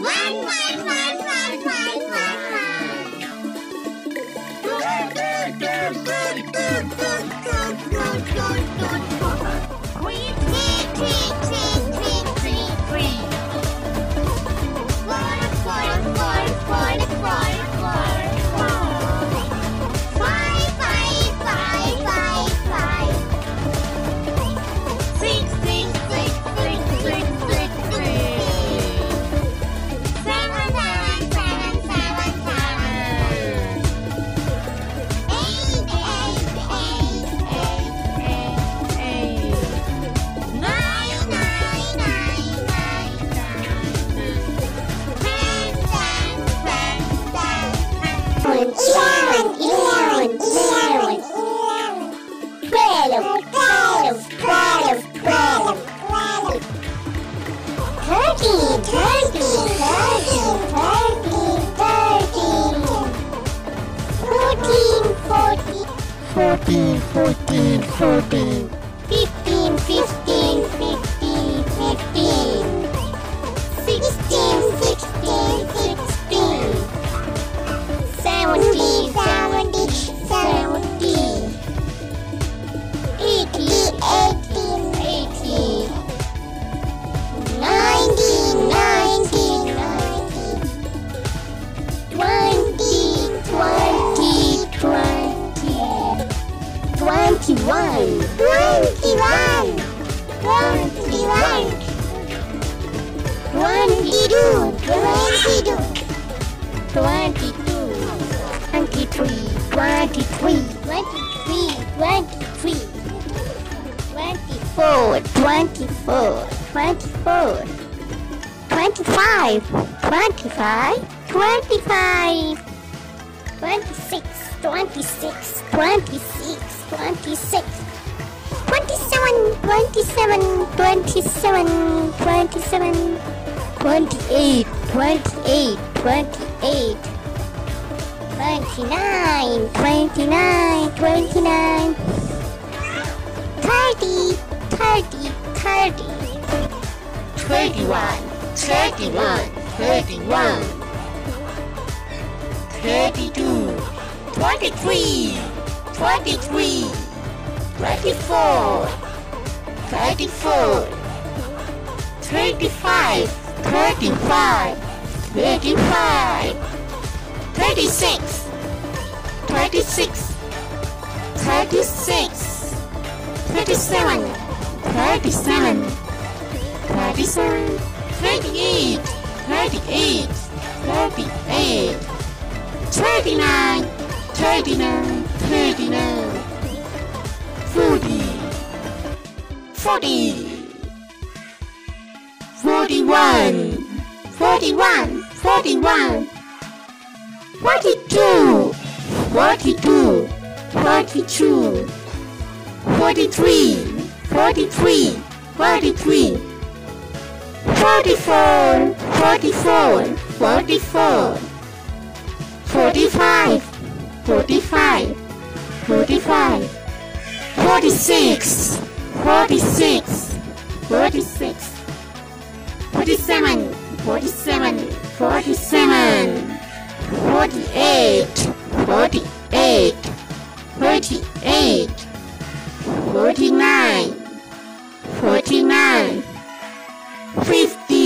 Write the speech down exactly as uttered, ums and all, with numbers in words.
forty-nine, forty-nine, fifty.